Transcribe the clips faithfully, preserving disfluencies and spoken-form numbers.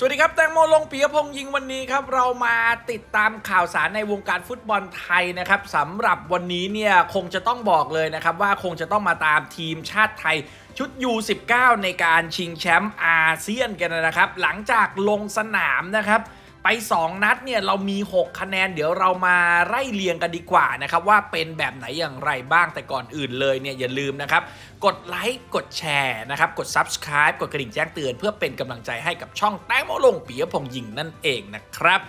สวัสดีครับแตงโมลงปิยพงษ์ยิงวันนี้ครับเรามาติดตามข่าวสารในวงการฟุตบอลไทยนะครับสำหรับวันนี้เนี่ยคงจะต้องบอกเลยนะครับว่าคงจะต้องมาตามทีมชาติไทยชุด ยู สิบเก้า ในการชิงแชมป์อาเซียนกันนะครับหลังจากลงสนามนะครับไปสองนัดเนี่ยเรามีหกคะแนนเดี๋ยวเรามาไล่เรียงกันดีกว่านะครับว่าเป็นแบบไหนอย่างไรบ้างแต่ก่อนอื่นเลยเนี่ยอย่าลืมนะครับกดไลค์กดแชร์นะครับกด ซับสไครบ์ กดกระดิ่งแจ้งเตือนเพื่อเป็นกำลังใจให้กับช่องแตงโมลงปิยพงษ์ยิงนั่นเองนะครับ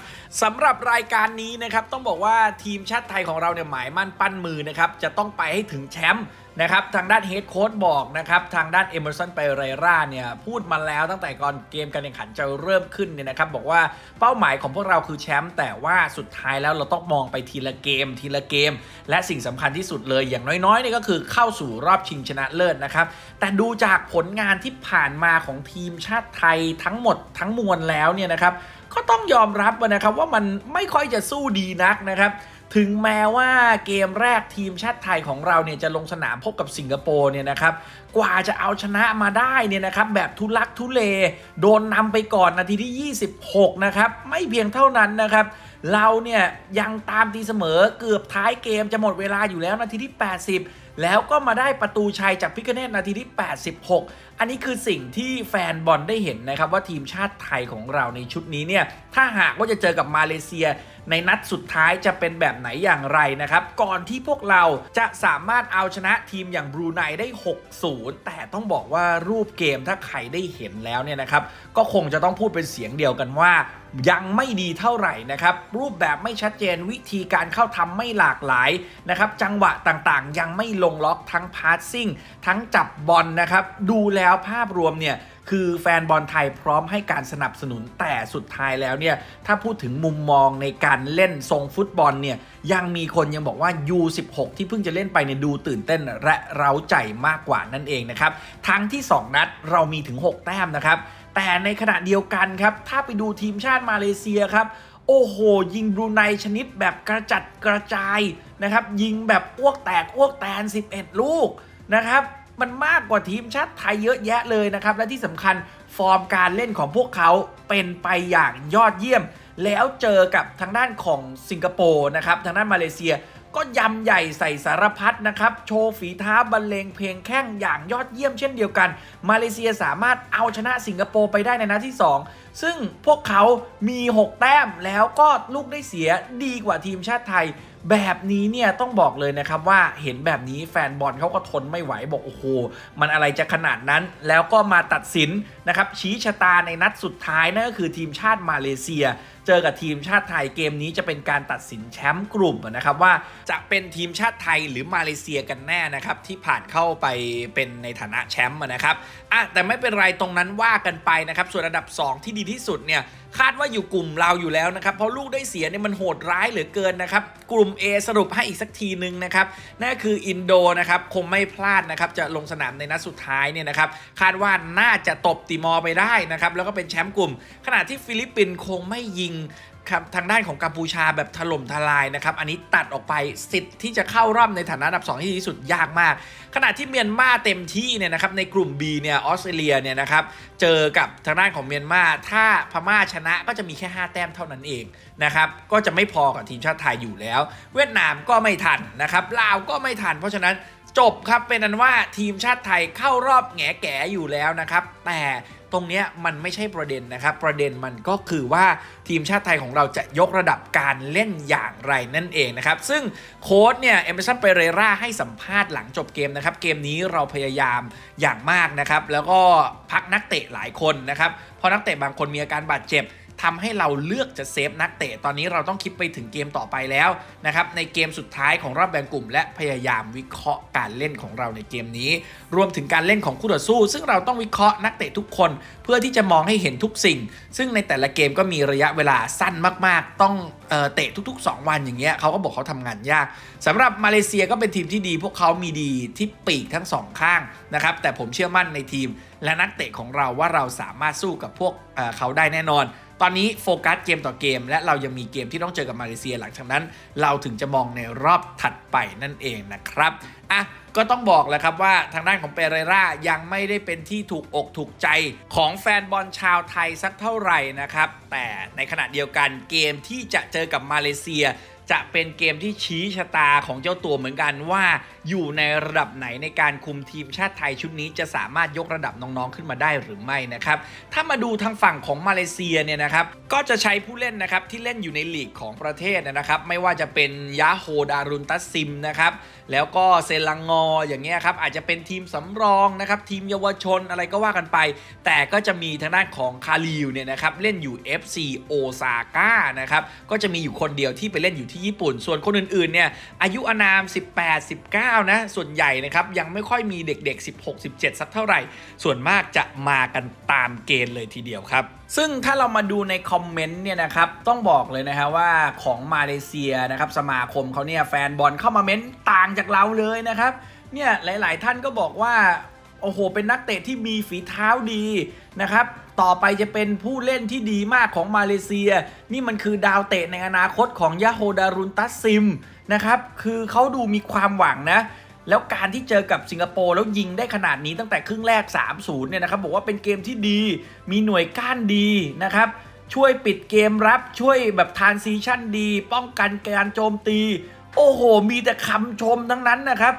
สำหรับรายการนี้นะครับต้องบอกว่าทีมชาติไทยของเราเนี่ยหมายมั่นปั้นมือนะครับจะต้องไปให้ถึงแชมป์นะครับทางด้านเฮดโค้ชบอกนะครับทางด้านเอเมอร์สัน เปเรราเนี่ยพูดมาแล้วตั้งแต่ก่อนเกมการแข่งขันจะเริ่มขึ้นเนี่ยนะครับบอกว่าเป้าหมายของพวกเราคือแชมป์แต่ว่าสุดท้ายแล้วเราต้องมองไปทีละเกมทีละเกมและสิ่งสำคัญที่สุดเลยอย่างน้อยๆนี่ก็คือเข้าสู่รอบชิงชนะเลิศนะครับแต่ดูจากผลงานที่ผ่านมาของทีมชาติไทยทั้งหมดทั้งมวลแล้วเนี่ยนะครับก็ต้องยอมรับนะครับว่ามันไม่ค่อยจะสู้ดีนักนะครับถึงแม้ว่าเกมแรกทีมชาติไทยของเราเนี่ยจะลงสนามพบกับสิงคโปร์เนี่ยนะครับกว่าจะเอาชนะมาได้เนี่ยนะครับแบบทุลักทุเลโดนนำไปก่อนนาทีที่ยี่สิบหกนะครับไม่เพียงเท่านั้นนะครับเราเนี่ยยังตามตีเสมอเกือบท้ายเกมจะหมดเวลาอยู่แล้วนาทีที่แปดสิบแล้วก็มาได้ประตูชัยจากพิกเนตนาทีที่แปดสิบหกอันนี้คือสิ่งที่แฟนบอลได้เห็นนะครับว่าทีมชาติไทยของเราในชุดนี้เนี่ยถ้าหากว่าจะเจอกับมาเลเซียในนัดสุดท้ายจะเป็นแบบไหนอย่างไรนะครับก่อนที่พวกเราจะสามารถเอาชนะทีมอย่างบรูไนได้ หกศูนย์ แต่ต้องบอกว่ารูปเกมถ้าใครได้เห็นแล้วเนี่ยนะครับก็คงจะต้องพูดเป็นเสียงเดียวกันว่ายังไม่ดีเท่าไหร่นะครับรูปแบบไม่ชัดเจนวิธีการเข้าทำไม่หลากหลายนะครับจังหวะต่างๆยังไม่ลงล็อกทั้งพาสซิ่งทั้งจับบอลนะครับดูแล้วภาพรวมเนี่ยคือแฟนบอลไทยพร้อมให้การสนับสนุนแต่สุดท้ายแล้วเนี่ยถ้าพูดถึงมุมมองในการเล่นทรงฟุตบอลเนี่ยยังมีคนยังบอกว่า ยู สิบหก ที่เพิ่งจะเล่นไปเนี่ยดูตื่นเต้นและเร้าใจมากกว่านั่นเองนะครับทั้งที่สองนัดเรามีถึงหกแต้มนะครับแต่ในขณะเดียวกันครับถ้าไปดูทีมชาติมาเลเซียครับโอ้โหยิงบรูไนชนิดแบบกระจัดกระจายนะครับยิงแบบอ้วกแตกอ้วกแตนสิบเอ็ดลูกนะครับมันมากกว่าทีมชาติไทยเยอะแยะเลยนะครับและที่สำคัญฟอร์มการเล่นของพวกเขาเป็นไปอย่างยอดเยี่ยมแล้วเจอกับทางด้านของสิงคโปร์นะครับทางด้านมาเลเซียก็ยำใหญ่ใส่สารพัดนะครับโชว์ฝีเท้าบรรเลงเพลงแข้งอย่างยอดเยี่ยมเช่นเดียวกันมาเลเซียสามารถเอาชนะสิงคโปร์ไปได้ในนัดที่สองซึ่งพวกเขามีหกแต้มแล้วก็ลูกได้เสียดีกว่าทีมชาติไทยแบบนี้เนี่ยต้องบอกเลยนะครับว่าเห็นแบบนี้แฟนบอลเขาก็ทนไม่ไหวบอกโอ้โหมันอะไรจะขนาดนั้นแล้วก็มาตัดสินนะครับชี้ชะตาในนัดสุดท้ายนั่นก็คือทีมชาติมาเลเซียเจอกับทีมชาติไทยเกมนี้จะเป็นการตัดสินแชมป์กลุ่มนะครับว่าจะเป็นทีมชาติไทยหรือมาเลเซียกันแน่นะครับที่ผ่านเข้าไปเป็นในฐานะแชมป์นะครับอ่ะแต่ไม่เป็นไรตรงนั้นว่ากันไปนะครับส่วนอันดับสองที่ดีที่สุดเนี่ยคาดว่าอยู่กลุ่มเราอยู่แล้วนะครับเพราะลูกได้เสียเนี่ยมันโหดร้ายเหลือเกินนะครับกลุ่ม A สรุปให้อีกสักทีนึงนะครับนั่นคืออินโดนะครับคงไม่พลาดนะครับจะลงสนามในนัดสุดท้ายเนี่ยนะครับคาดว่าน่าจะตบติมอร์ไปได้นะครับแล้วก็เป็นแชมป์กลุ่มขณะที่ฟิลิปปินส์คงไม่ยิงทางด้านของกัมพูชาแบบถล่มทลายนะครับอันนี้ตัดออกไปสิทธิ์ที่จะเข้ารอบในฐานะอันดับสองที่ดีที่สุดยากมากขณะที่เมียนมาเต็มที่เนี่ยนะครับในกลุ่ม บี เนี่ยออสเตรเลียเนี่ยนะครับเจอกับทางด้านของเมียนมาถ้าพม่าชนะก็จะมีแค่ห้าแต้มเท่านั้นเองนะครับก็จะไม่พอกับทีมชาติไทยอยู่แล้วเวียดนามก็ไม่ทันนะครับลาวก็ไม่ทันเพราะฉะนั้นจบครับเป็นนั้นว่าทีมชาติไทยเข้ารอบแง่แก่อยู่แล้วนะครับแต่ตรงนี้มันไม่ใช่ประเด็นนะครับประเด็นมันก็คือว่าทีมชาติไทยของเราจะยกระดับการเล่นอย่างไรนั่นเองนะครับซึ่งโค้ชเนี่ยเอเมอร์สัน เปเรราให้สัมภาษณ์หลังจบเกมนะครับเกมนี้เราพยายามอย่างมากนะครับแล้วก็พักนักเตะหลายคนนะครับเพราะนักเตะบางคนมีอาการบาดเจ็บทำให้เราเลือกจะเซฟนักเตะตอนนี้เราต้องคิดไปถึงเกมต่อไปแล้วนะครับในเกมสุดท้ายของรอบแบ่งกลุ่มและพยายามวิเคราะห์การเล่นของเราในเกมนี้รวมถึงการเล่นของคู่ต่อสู้ซึ่งเราต้องวิเคราะห์นักเตะทุกคนเพื่อที่จะมองให้เห็นทุกสิ่งซึ่งในแต่ละเกมก็มีระยะเวลาสั้นมากๆต้องเอ่อเตะทุกๆสองวันอย่างเงี้ยเขาก็บอกเขาทำงานยากสำหรับมาเลเซียก็เป็นทีมที่ดีพวกเขามีดีที่ปีกทั้งสองข้างนะครับแต่ผมเชื่อมั่นในทีมและนักเตะของเราว่าเราสามารถสู้กับพวก เอ่อ เขาได้แน่นอนตอนนี้โฟกัสเกมต่อเกมและเรายังมีเกมที่ต้องเจอกับมาเลเซียหลังจากนั้นเราถึงจะมองในรอบถัดไปนั่นเองนะครับอ่ะ ก็ต้องบอกแหละครับว่าทางด้านของเปเรร่ายังไม่ได้เป็นที่ถูกอกถูกใจของแฟนบอลชาวไทยสักเท่าไหร่นะครับแต่ในขณะเดียวกันเกมที่จะเจอกับมาเลเซียจะเป็นเกมที่ชี้ชะตาของเจ้าตัวเหมือนกันว่าอยู่ในระดับไหนในการคุมทีมชาติไทยชุดนี้จะสามารถยกระดับน้องๆขึ้นมาได้หรือไม่นะครับถ้ามาดูทางฝั่งของมาเลเซียเนี่ยนะครับก็จะใช้ผู้เล่นนะครับที่เล่นอยู่ในลีกของประเทศนะครับไม่ว่าจะเป็นยาโฮดารุนตัสซิมนะครับแล้วก็เซลังงออย่างเงี้ยครับอาจจะเป็นทีมสำรองนะครับทีมเยาวชนอะไรก็ว่ากันไปแต่ก็จะมีทางด้านของคาลิวเนี่ยนะครับเล่นอยู่ เอฟ ซี โอซาก้านะครับก็จะมีอยู่คนเดียวที่ไปเล่นอยู่ที่ญี่ปุ่นส่วนคนอื่นๆเนี่ยอายุอานาม สิบแปด สิบเก้า นะส่วนใหญ่นะครับยังไม่ค่อยมีเด็กๆสิบหก สิบเจ็ดสักเท่าไหร่ส่วนมากจะมากันตามเกณฑ์เลยทีเดียวครับซึ่งถ้าเรามาดูในคอมเมนต์เนี่ยนะครับต้องบอกเลยนะฮะว่าของมาเลเซียนะครับสมาคมเขาเนี่ยแฟนบอลเข้ามาเม้นต่างจากเราเลยนะครับเนี่ยหลายๆท่านก็บอกว่าโอ้โหเป็นนักเตะที่มีฝีเท้าดีนะครับต่อไปจะเป็นผู้เล่นที่ดีมากของมาเลเซียนี่มันคือดาวเตะในอนาคตของยาโฮดารุนตัสซิมนะครับคือเขาดูมีความหวังนะแล้วการที่เจอกับสิงคโปร์แล้วยิงได้ขนาดนี้ตั้งแต่ครึ่งแรก สามศูนย์ เนี่ยนะครับบอกว่าเป็นเกมที่ดีมีหน่วยก้านดีนะครับช่วยปิดเกมรับช่วยแบบทรานซิชั่นดีป้องกันการโจมตีโอ้โหมีแต่คำชมทั้งนั้นนะครับ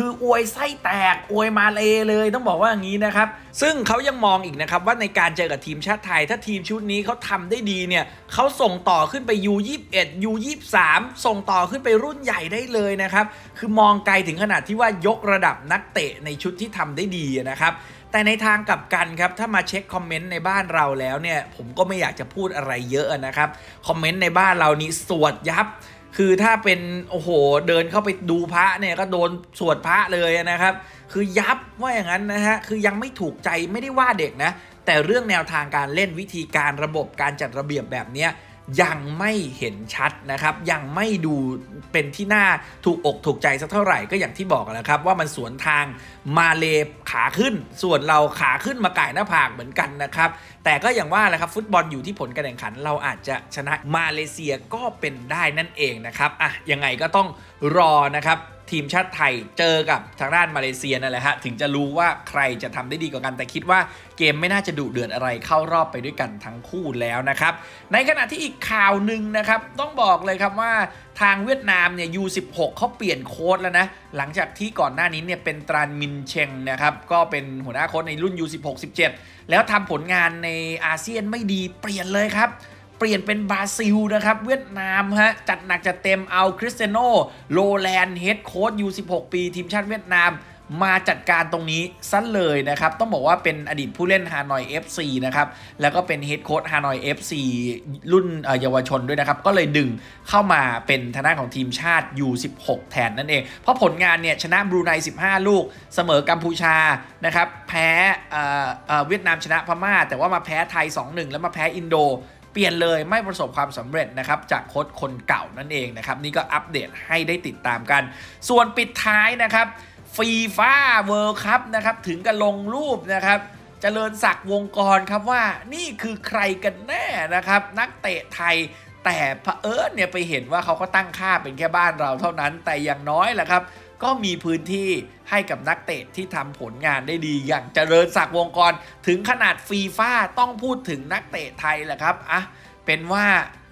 คืออวยไส้แตกอวยมาเลเลยต้องบอกว่าอย่างนี้นะครับซึ่งเขายังมองอีกนะครับว่าในการเจอกับทีมชาติไทยถ้าทีมชุดนี้เขาทำได้ดีเนี่ยเขาส่งต่อขึ้นไป ยู ยี่สิบเอ็ด ยู ยี่สิบสาม ส่งต่อขึ้นไปรุ่นใหญ่ได้เลยนะครับคือมองไกลถึงขนาดที่ว่ายกระดับนักเตะในชุดที่ทำได้ดีนะครับแต่ในทางกลับกันครับถ้ามาเช็คคอมเมนต์ในบ้านเราแล้วเนี่ยผมก็ไม่อยากจะพูดอะไรเยอะนะครับคอมเมนต์ในบ้านเรานี้สวดยับคือถ้าเป็นโอ้โหเดินเข้าไปดูพระเนี่ยก็โดนสวดพระเลยนะครับคือยับว่าอย่างนั้นนะฮะคือยังไม่ถูกใจไม่ได้ว่าเด็กนะแต่เรื่องแนวทางการเล่นวิธีการระบบการจัดระเบียบแบบเนี้ยยังไม่เห็นชัดนะครับยังไม่ดูเป็นที่น่าถูกอกถูกใจสักเท่าไหร่ก็อย่างที่บอกแล้วครับว่ามันสวนทางมาเลขาขึ้นส่วนเราขาขึ้นมาไก่หน้าผากเหมือนกันนะครับแต่ก็อย่างว่าแหละครับฟุตบอลอยู่ที่ผลการแข่งขันเราอาจจะชนะมาเลเซียก็เป็นได้นั่นเองนะครับอ่ะยังไงก็ต้องรอนะครับทีมชาติไทยเจอกับทางด้านมาเลเซียนั่นแหละฮะถึงจะรู้ว่าใครจะทำได้ดีกว่ากันแต่คิดว่าเกมไม่น่าจะดุเดือดอะไรเข้ารอบไปด้วยกันทั้งคู่แล้วนะครับในขณะที่อีกข่าวหนึ่งนะครับต้องบอกเลยครับว่าทางเวียดนามเนี่ย ยู สิบหก เขาเปลี่ยนโค้ชแล้วนะหลังจากที่ก่อนหน้านี้เนี่ยเป็นตรานมินเชงนะครับก็เป็นหัวหน้าโค้ชในรุ่น ยู สิบหก สิบเจ็ด แล้วทำผลงานในอาเซียนไม่ดีเปลี่ยนเลยครับเปลี่ยนเป็นบราซิลนะครับเวียดนามฮะจัดหนักจัดเต็มเอาคริสเตียโนโรแลนด์เฮดโค้ชยูสิบหกปีทีมชาติเวียดนามมาจัดการตรงนี้สั้นเลยนะครับต้องบอกว่าเป็นอดีตผู้เล่นฮานอย เอฟ ซี นะครับแล้วก็เป็นเฮดโค้ชฮานอย เอฟ ซี รุ่นเยาวชนด้วยนะครับก็เลยดึงเข้ามาเป็นทนายของทีมชาติ ยู สิบหก แทนนั่นเองเพราะผลงานเนี่ยชนะบรูไนสิบห้าลูกเสมอกัมพูชานะครับแพ้เวียดนามชนะพม่าแต่ว่ามาแพ้ไทย สองหนึ่ง แล้วมาแพ้อินโดเปลี่ยนเลยไม่ประสบความสำเร็จนะครับจากโค้ชคนเก่านั่นเองนะครับนี่ก็อัปเดตให้ได้ติดตามกันส่วนปิดท้ายนะครับFIFA World Cupนะครับถึงกับลงรูปนะครับเจริญศักดิ์วงกรครับว่านี่คือใครกันแน่นะครับนักเตะไทยแต่เผอิญเนี่ยไปเห็นว่าเขาก็ตั้งค่าเป็นแค่บ้านเราเท่านั้นแต่อย่างน้อยแหละครับก็มีพื้นที่ให้กับนักเตะที่ทำผลงานได้ดีอย่างเจริญศักดิ์วงกรถึงขนาดฟีฟ่าต้องพูดถึงนักเตะไทยแหละครับอ่ะเป็นว่า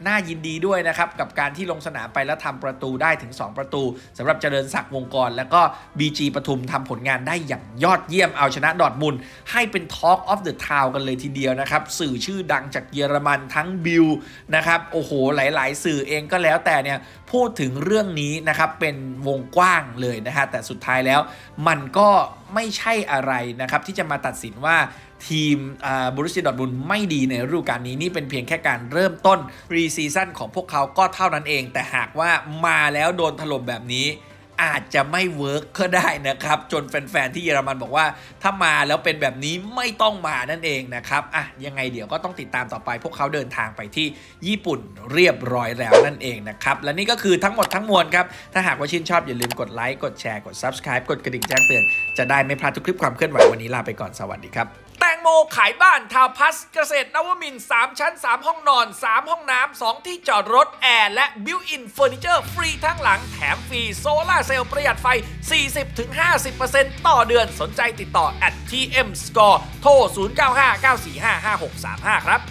น่ายินดีด้วยนะครับกับการที่ลงสนามไปแล้วทำประตูได้ถึงสองประตูสำหรับเจริญศักดิ์วงกรแล้วก็ บี จี ปทุมทำผลงานได้อย่างยอดเยี่ยมเอาชนะดอร์ทมุนด์ให้เป็น Talk of the Town กันเลยทีเดียวนะครับสื่อชื่อดังจากเยอรมันทั้งบิลนะครับโอ้โหหลายๆสื่อเองก็แล้วแต่เนี่ยพูดถึงเรื่องนี้นะครับเป็นวงกว้างเลยนะฮะแต่สุดท้ายแล้วมันก็ไม่ใช่อะไรนะครับที่จะมาตัดสินว่าทีมบรูเซียดอร์ทมุนด์ไม่ดีในฤดูกาลนี้นี่เป็นเพียงแค่การเริ่มต้นพรีซีซั่นของพวกเขาก็เท่านั้นเองแต่หากว่ามาแล้วโดนถล่มแบบนี้อาจจะไม่เวิร์กก็ได้นะครับจนแฟนๆที่เยอรมันบอกว่าถ้ามาแล้วเป็นแบบนี้ไม่ต้องมานั่นเองนะครับอ่ะยังไงเดี๋ยวก็ต้องติดตามต่อไปพวกเขาเดินทางไปที่ญี่ปุ่นเรียบร้อยแล้วนั่นเองนะครับและนี่ก็คือทั้งหมดทั้งมวลครับถ้าหากว่าชื่นชอบอย่าลืมกดไลค์กดแชร์กด Subscribe กดกระดิ่งแจ้งเตือนจะได้ไม่พลาดทุกคลิปความเคลื่อนไหววันนี้ลาไปก่อนสวัสดีครับแตง โมขายบ้านทาวน์พัสเกษตรนวมินทร์สามชั้นสามห้องนอนสามห้องน้ำสองที่จอดรถแอร์และบิวท์อินเฟอร์นิเจอร์ฟรีทั้งหลังแถมฟรีโซล่าเซลล์ประหยัดไฟ สี่สิบถึงห้าสิบเปอร์เซ็นต์ ต่อเดือนสนใจติดต่อ แอท ที เอ็ม สกอร์ โทร ศูนย์ เก้า ห้า เก้า สี่ ห้า ห้า หก สาม ห้า ครับ